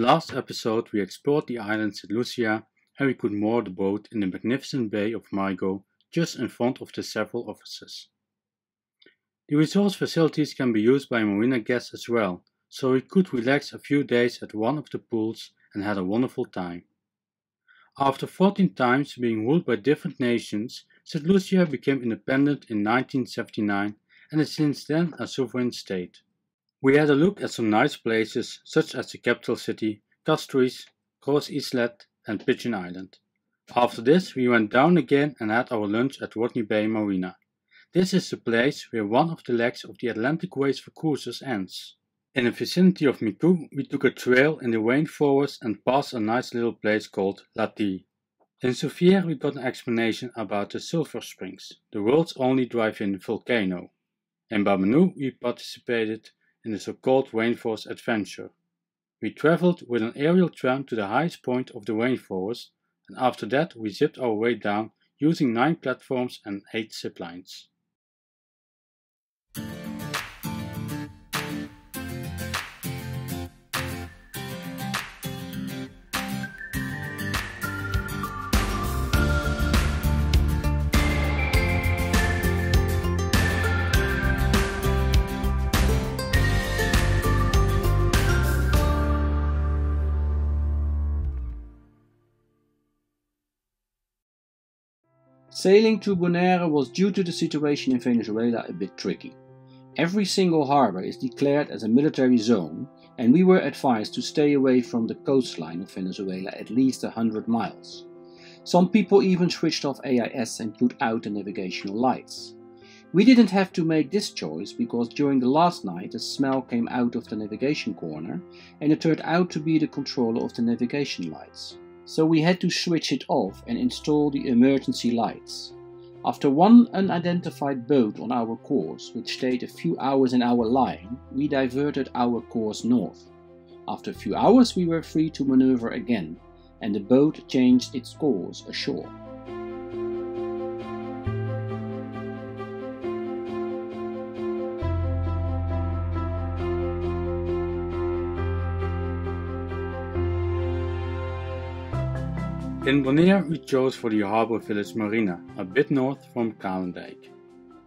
Last episode we explored the island St Lucia and we could moor the boat in the magnificent bay of Miquelon just in front of the several offices. The resort's facilities can be used by marina guests as well, so we could relax a few days at one of the pools and had a wonderful time. After 14 times being ruled by different nations, St Lucia became independent in 1979 and is since then a sovereign state. We had a look at some nice places such as the capital city, Castries, Gros Islet and Pigeon Island. After this we went down again and had our lunch at Rodney Bay Marina. This is the place where one of the legs of the Atlantic Ways for Cruisers ends. In the vicinity of Miquelon we took a trail in the rainforest and passed a nice little place called La Tille. In Soufrière we got an explanation about the Sulphur Springs, the world's only drive-in volcano. In Bamanu we participated in the so-called rainforest adventure. We travelled with an aerial tram to the highest point of the rainforest and after that we zipped our way down using 9 platforms and 8 zip lines. Sailing to Bonaire was, due to the situation in Venezuela, a bit tricky. Every single harbour is declared as a military zone and we were advised to stay away from the coastline of Venezuela at least 100 miles. Some people even switched off AIS and put out the navigational lights. We didn't have to make this choice because during the last night a smell came out of the navigation corner and it turned out to be the controller of the navigation lights. So we had to switch it off and install the emergency lights. After one unidentified boat on our course, which stayed a few hours in our line, we diverted our course north. After a few hours we were free to maneuver again, and the boat changed its course ashore. In Bonaire we chose for the Harbour Village Marina, a bit north from Kralendijk.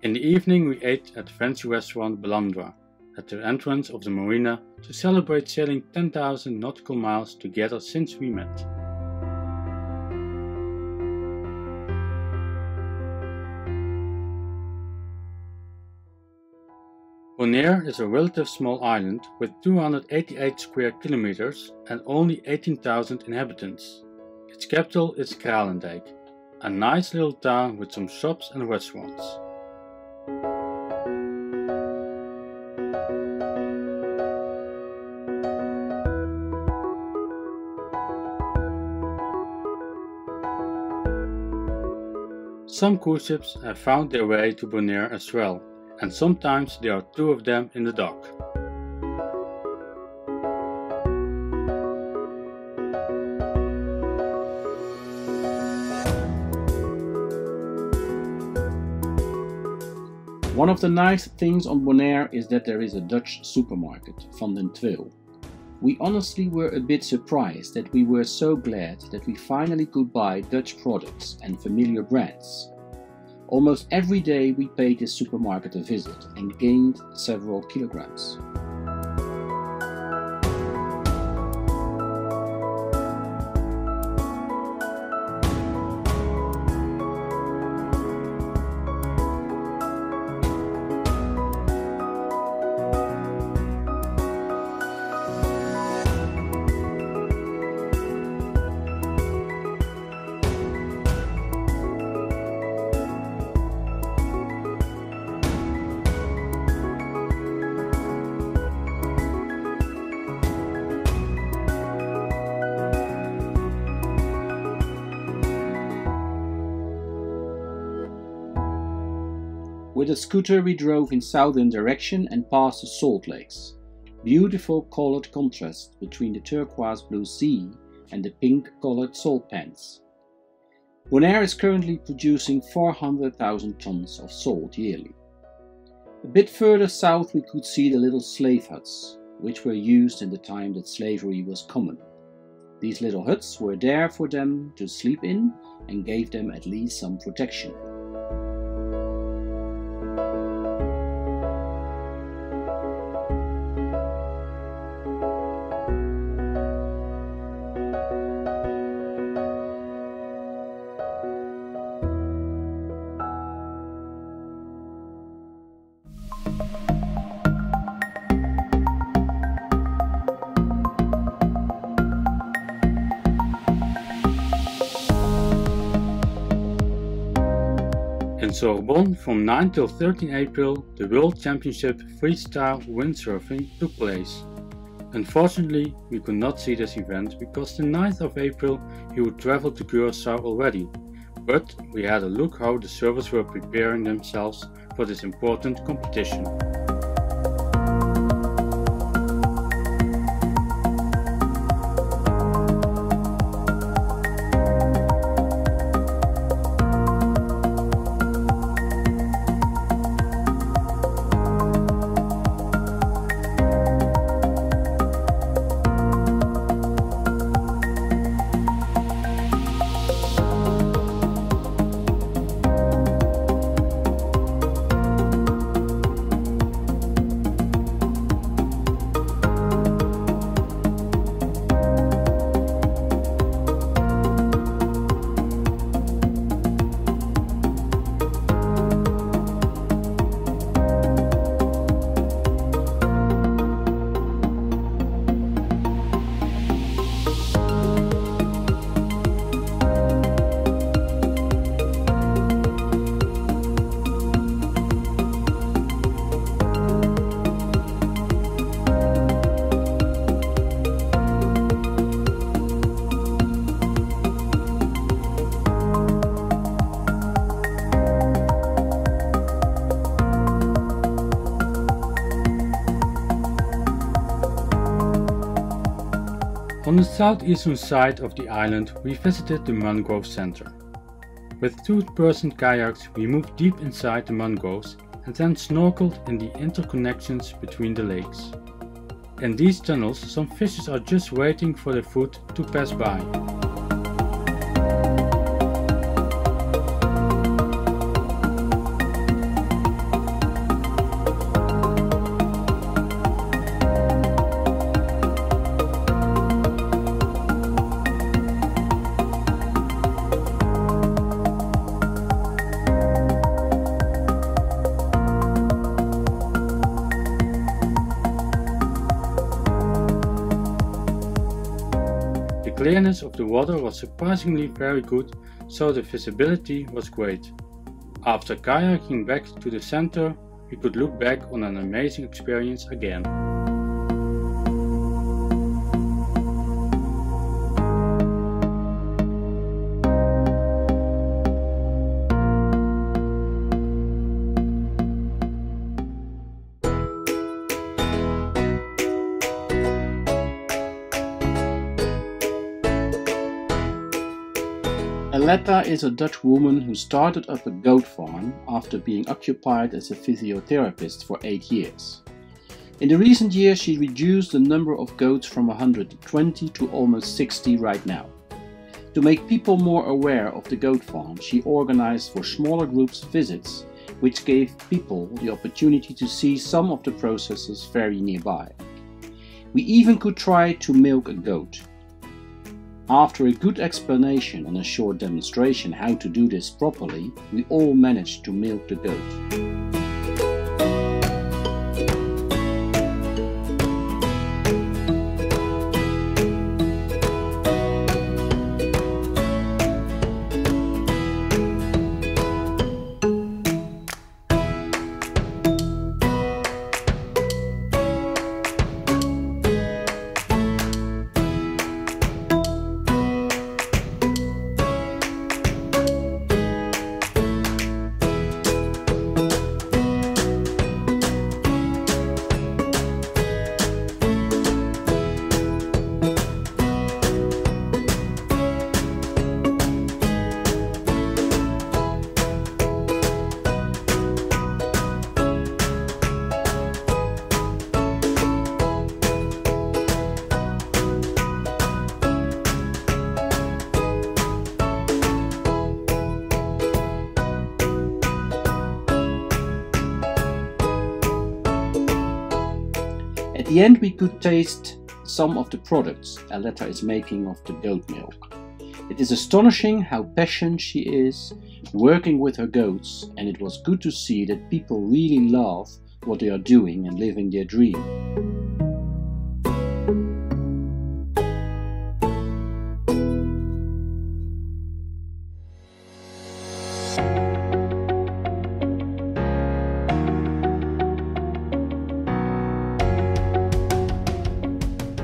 In the evening we ate at fancy restaurant Belandra, at the entrance of the marina, to celebrate sailing 10,000 nautical miles together since we met. Bonaire is a relatively small island with 288 square kilometers and only 18,000 inhabitants. Its capital is Kralendijk, a nice little town with some shops and restaurants. Some cruise ships have found their way to Bonaire as well, and sometimes there are 2 of them in the dock. One of the nice things on Bonaire is that there is a Dutch supermarket, Van den Tweel. We honestly were a bit surprised that we were so glad that we finally could buy Dutch products and familiar brands. Almost every day we paid this supermarket a visit and gained several kilograms. With a scooter we drove in southern direction and past the salt lakes. Beautiful coloured contrast between the turquoise blue sea and the pink coloured salt pans. Bonaire is currently producing 400,000 tons of salt yearly. A bit further south we could see the little slave huts, which were used in the time that slavery was common. These little huts were there for them to sleep in and gave them at least some protection. In Sorbonne, from 9 till 13 April, the World Championship Freestyle Windsurfing took place. Unfortunately, we could not see this event because the 9th of April he would travel to Curaçao already, but we had a look how the surfers were preparing themselves for this important competition. On the southeastern side of the island we visited the mangrove center. With two-person kayaks we moved deep inside the mangroves and then snorkeled in the interconnections between the lakes. In these tunnels some fishes are just waiting for their food to pass by. The clearness of the water was surprisingly very good, so the visibility was great. After kayaking back to the center, we could look back on an amazing experience again. Aletta is a Dutch woman who started up a goat farm after being occupied as a physiotherapist for 8 years. In the recent years she reduced the number of goats from 120 to almost 60 right now. To make people more aware of the goat farm, she organized for smaller groups visits, which gave people the opportunity to see some of the processes very nearby. We even could try to milk a goat. After a good explanation and a short demonstration how to do this properly, we all managed to milk the goat. the end, we could taste some of the products Aletta is making of the goat milk. It is astonishing how passionate she is working with her goats, and it was good to see that people really love what they are doing and living their dream.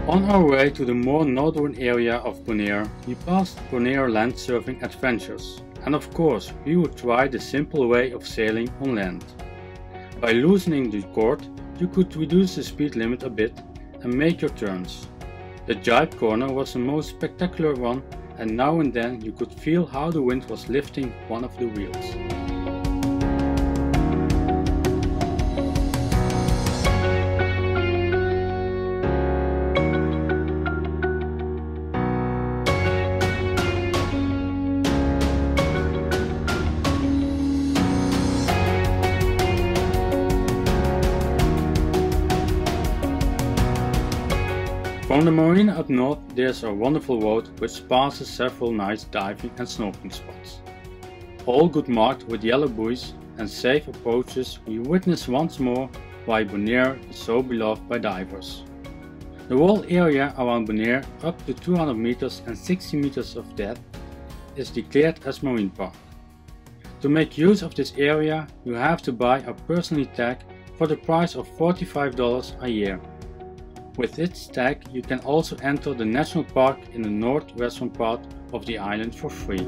On our way to the more northern area of Bonaire, we passed Bonaire Landsurfing Adventures, and of course we would try the simple way of sailing on land. By loosening the cord, you could reduce the speed limit a bit and make your turns. The jibe corner was the most spectacular one, and now and then you could feel how the wind was lifting one of the wheels. From the marina up north, there's a wonderful road which passes several nice diving and snorkeling spots. All good marked with yellow buoys and safe approaches, we witness once more why Bonaire is so beloved by divers. The whole area around Bonaire up to 200 meters and 60 meters of depth is declared as Marine Park. To make use of this area, you have to buy a personal tag for the price of $45 a year. With its tag, you can also enter the national park in the northwestern part of the island for free.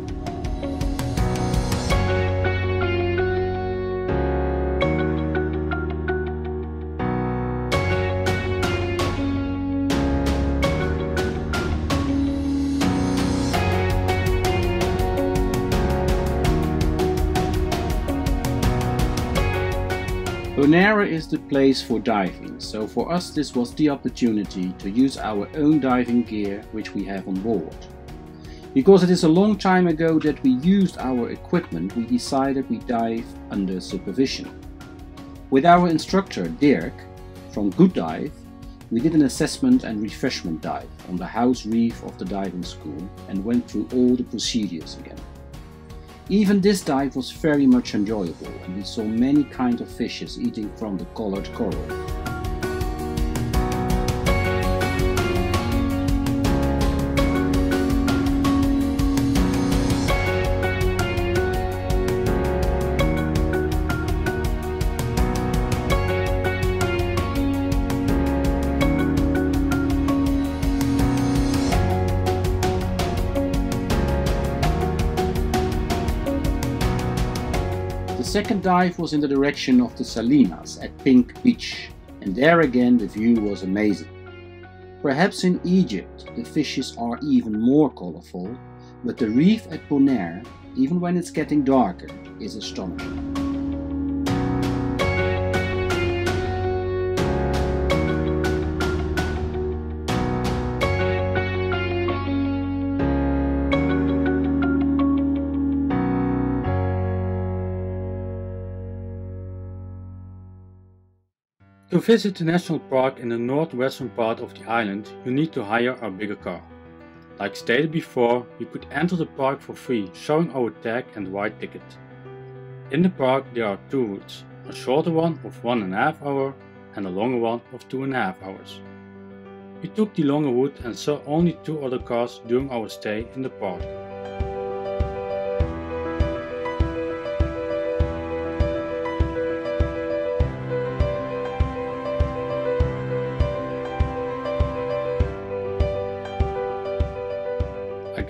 Bonaire is the place for diving, so for us this was the opportunity to use our own diving gear which we have on board. Because it is a long time ago that we used our equipment, we decided we dive under supervision. With our instructor Dirk from Good Dive, we did an assessment and refreshment dive on the house reef of the diving school and went through all the procedures again. Even this dive was very much enjoyable, and we saw many kinds of fishes eating from the colored coral. The second dive was in the direction of the Salinas at Pink Beach, and there again the view was amazing. Perhaps in Egypt the fishes are even more colorful, but the reef at Bonaire, even when it's getting darker, is astonishing. To visit the national park in the northwestern part of the island, you need to hire a bigger car. Like stated before, you could enter the park for free, showing our tag and white ticket. In the park there are two routes, a shorter one of 1.5 hours and a longer one of 2.5 hours. We took the longer route and saw only two other cars during our stay in the park.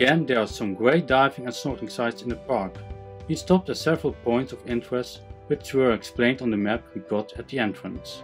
Again, there are some great diving and snorkeling sites in the park. We stopped at several points of interest, which were explained on the map we got at the entrance.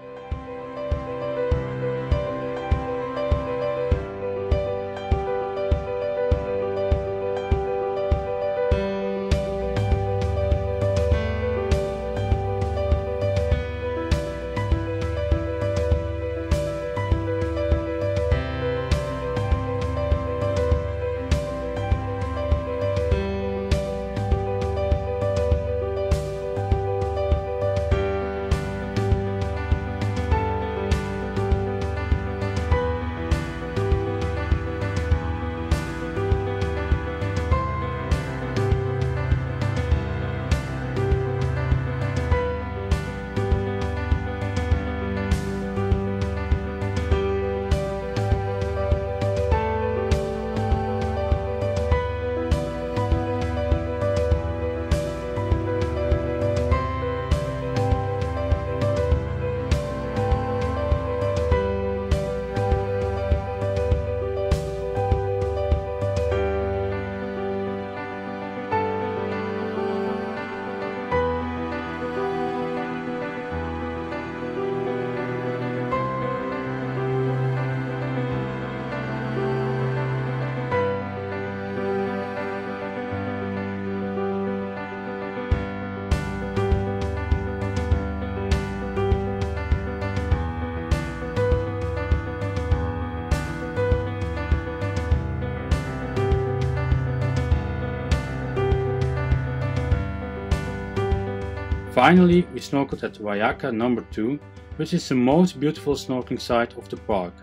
Finally, we snorkeled at Wayaka No. 2, which is the most beautiful snorkeling site of the park.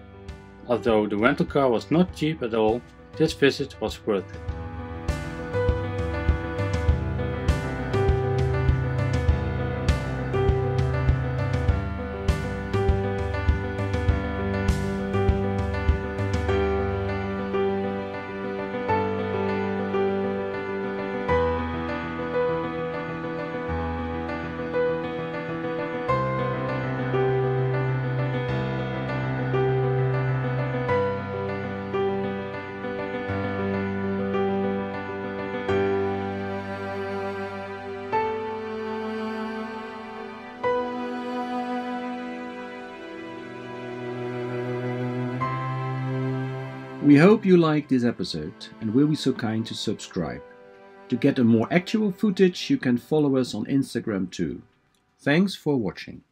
Although the rental car was not cheap at all, this visit was worth it. We hope you liked this episode and will be so kind to subscribe. To get a more actual footage, you can follow us on Instagram too. Thanks for watching.